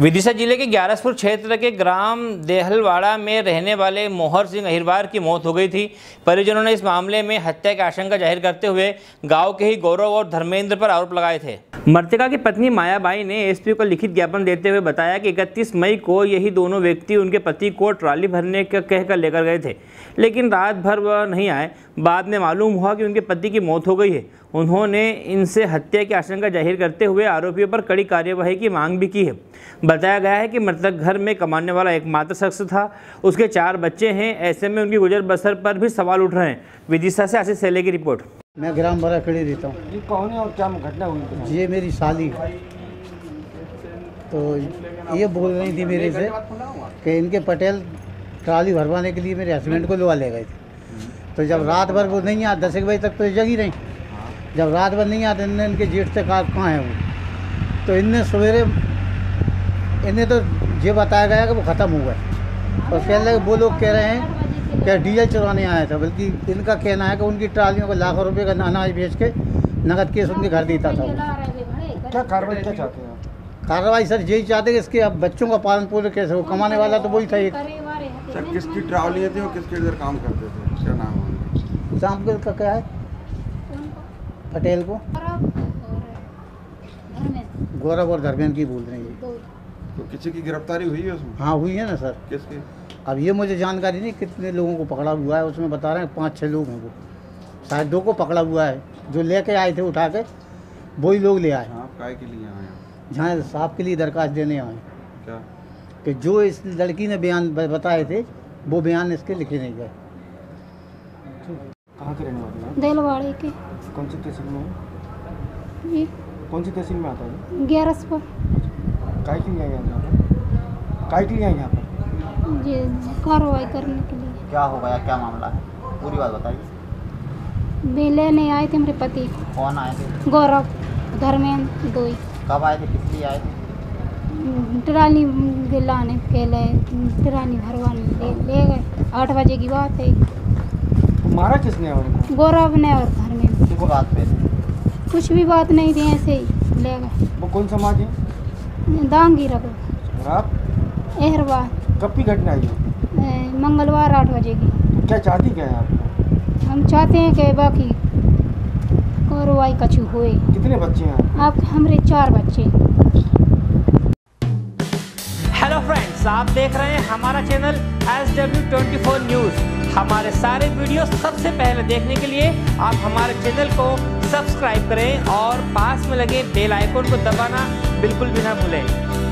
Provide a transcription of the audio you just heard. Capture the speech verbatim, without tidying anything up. विदिशा जिले के ग्यारसपुर क्षेत्र के ग्राम देहलवाड़ा में रहने वाले मोहर सिंह अहिरवार की मौत हो गई थी। परिजनों ने इस मामले में हत्या की आशंका जाहिर करते हुए गांव के ही गौरव और धर्मेंद्र पर आरोप लगाए थे। मृतका की पत्नी मायाबाई ने एसपी को लिखित ज्ञापन देते हुए बताया कि इकतीस मई को यही दोनों व्यक्ति उनके पति को ट्राली भरने का कहकर लेकर गए थे, लेकिन रात भर वह नहीं आए। बाद में मालूम हुआ कि उनके पति की मौत हो गई है। उन्होंने इनसे हत्या की आशंका जाहिर करते हुए आरोपियों पर कड़ी कार्यवाही की मांग भी की है। बताया गया है कि मृतक घर में कमाने वाला एकमात्र शख्स था। उसके चार बच्चे हैं। ऐसे में उनकी गुजर बसर पर भी सवाल उठ रहे हैं। विदिशा से आशीष सहेले की रिपोर्ट। मैं ग्राम बड़ा खड़ी रहता हूँ। जी कौन है और क्या घटना हुई? ये मेरी साली तो ये बोल रही थी मेरे से कि इनके पटेल ट्राली भरवाने के लिए मेरे हस्बैंड को लुआ ले गए थे। तो जब रात भर वो नहीं आते, दस एक बजे तक तो जगी रही। जब रात भर नहीं आते इनने इनके जेठ से कहा कहाँ है वो, तो इनने सवेरे इन्हें तो ये बताया गया कि वो ख़त्म हो गए। और कहने लगे वो लोग कह रहे हैं कि डीजल चुराने आया था, बल्कि इनका कहना है कि उनकी ट्रालियों को लाखों रुपए का अनाज बेच के नकद केस उनके घर देता था। क्या कार्रवाई क्या चाहते हैं? कार्रवाई सर यही चाहते कि इसके अब बच्चों का पालन पोषण कैसे हो। कमाने वाला तो वही था एक। सर किसकी ट्रावलियाँ थी और किसके इधर काम करते थे? उसका नाम शाम का क्या है? पटेल को गौरव और धर्मेंद्र की बोल रही है। तो किसी की गिरफ्तारी हुई है उसमें? हाँ हुई है ना सर। किसकी? अब ये मुझे जानकारी नहीं कितने लोगों को पकड़ा हुआ है। उसमें बता रहे हैं पाँच छः लोग हैं। वो शायद दो को पकड़ा हुआ है, जो लेके आए थे उठा के वही लोग ले आए। आप काय के लिए आए? जहाँ साहब के लिए दरखास्त देने आए क्या कि जो इस लड़की ने बयान बताए थे वो बयान इसके लिखे नहीं गए। कहाँ के रहने वाले हैं? देहलवाड़े के। कौन सी तहसील में? जी कौन सी तहसील में आता है? ग्यारसपुर। काय के लिए आए यहाँ पर? काय के लिए आए यहाँ पर? जी कार्रवाई करने के लिए। क्या हो गया, क्या मामला है, पूरी बात बताइए। बेले नहीं आए थे मेरे पति। कौन आए थे? गौरव धर्मेंद्र दो। कब आए थे, किस लिए आए थे? ट्राली लाने के लिए, ट्राली भरवाने ले, ले गए। आठ बजे की बात है। मारा किसने? और गौरव ने और घर में। किस बात पे? कुछ भी बात नहीं थी, ऐसे ही ले गए। वो कौन समाज है? दांगी रखो अहिरवार। कब की घटना है? मंगलवार आठ बजे की। तो क्या चाहती क्या है आप? हम चाहते हैं कि बाकी कार्रवाई कछु हुए। कितने बच्चे हैं आप? हमारे चार बच्चे। हेलो फ्रेंड्स, आप देख रहे हैं हमारा चैनल एस डब्ल्यू चौबीस न्यूज़। हमारे सारे वीडियो सबसे पहले देखने के लिए आप हमारे चैनल को सब्सक्राइब करें और पास में लगे बेल आइकन को दबाना बिल्कुल भी ना भूलें।